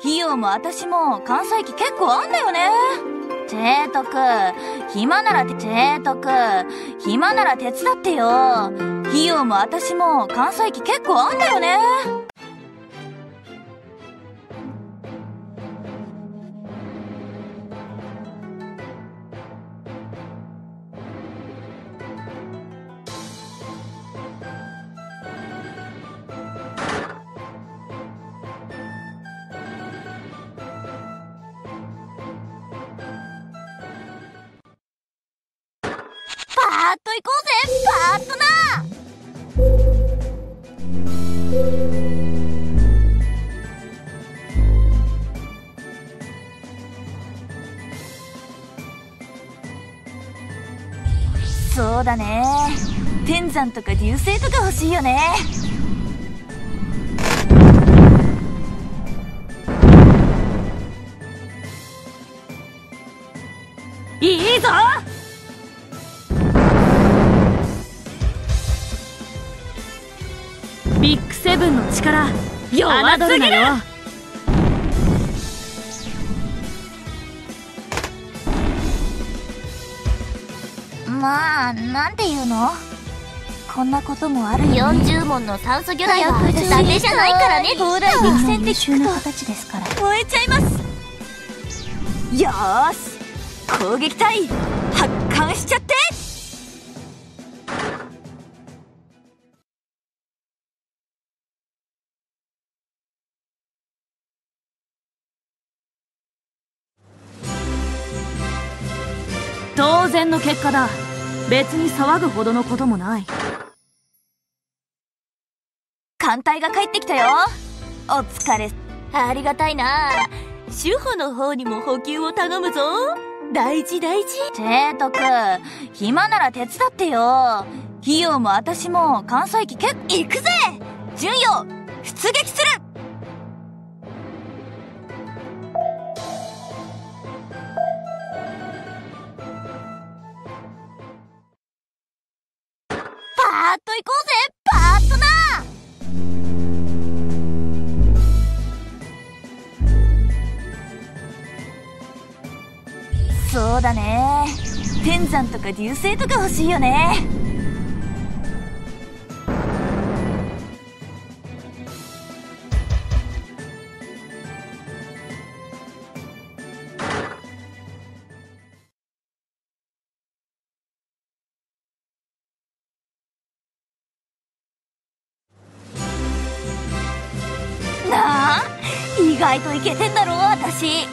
費用も私も関西機結構あんだよね。提督、暇なら手伝ってよ。費用も私も関西機結構あんだよね。パーッと行こうぜ、パーッとな。そうだね、天山とか流星とか欲しいよね。いいぞ。ビッグセブンの力、弱すぎる。まあ、なんていうの、こんなこともあるよ。40問の酸素魚雷は伊達じゃないからね。東大激戦で聞くと燃えちゃいます。よーし、攻撃隊発艦しちゃって。当然の結果だ。別に騒ぐほどのこともない。艦隊が帰ってきたよ。お疲れ。ありがたいな。主婦の方にも補給を頼むぞ。大事大事。提督、暇なら手伝ってよ。費用も私も関西機結構行くぜ。純陽出撃する。パーッと行こうぜ、パーッとな。そうだね、天山とか流星とか欲しいよね。意外とイケてんだろ私。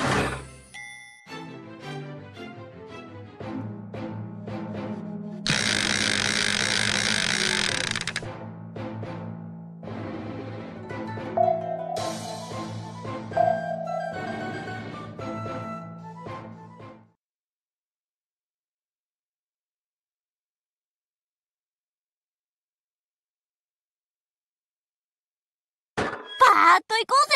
パーッと行こうぜ。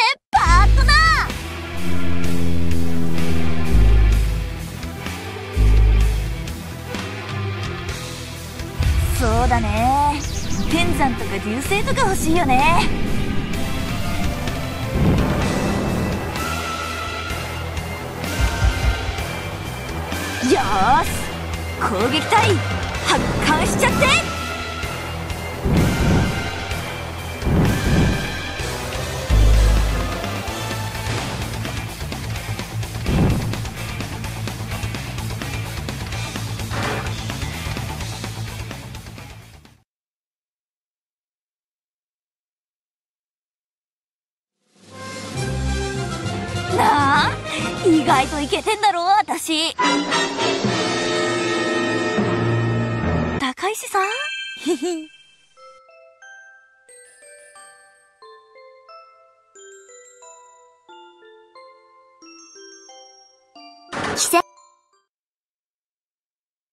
そうだね、天山とか流星とか欲しいよね。よーし、攻撃隊発艦しちゃって。意外とイケてんだろ私。高石さん、ひひ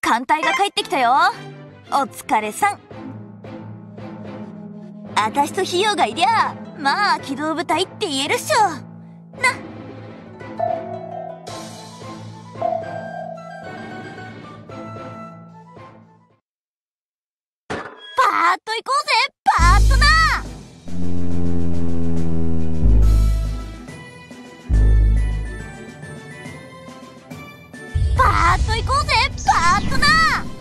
艦隊が帰ってきたよ。お疲れさん。あたしと費用がいりゃ、まあ機動部隊って言えるっしょな。パーッと行こうぜ、パーッとな。ッと行こうぜパートナー。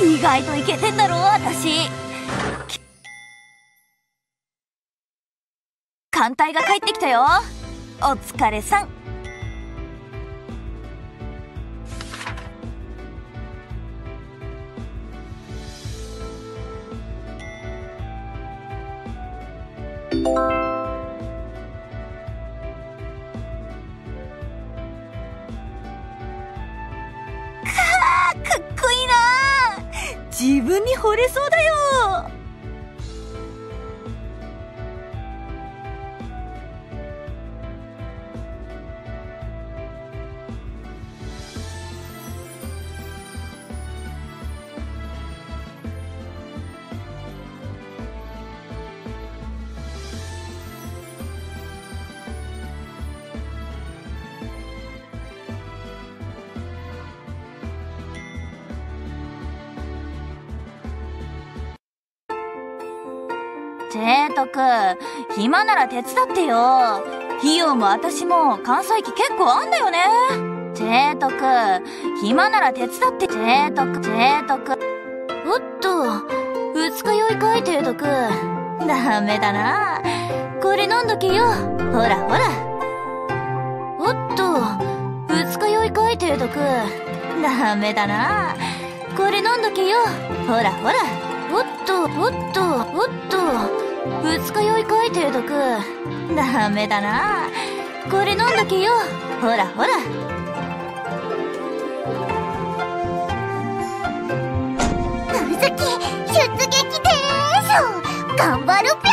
意外とイケてんだろ私。艦隊が帰ってきたよ。お疲れさん。かっこいいな。自分に惚れそうだよ。贅沢、暇なら手伝ってよ。費用も私も関西機結構あんだよね。贅沢、暇なら手伝って。贅沢、贅沢。おっと、二日酔いかい提督。ダメだな。これ飲んどけよ。ほらほら。おっと、二日酔いかい提督。ダメだな。これ飲んどけよ。ほらほら。おっとおっとおっと二日酔いかい提督。ダメだな。これ飲んどけよ。ほらほら。なるさき出撃でーす。頑張るべ。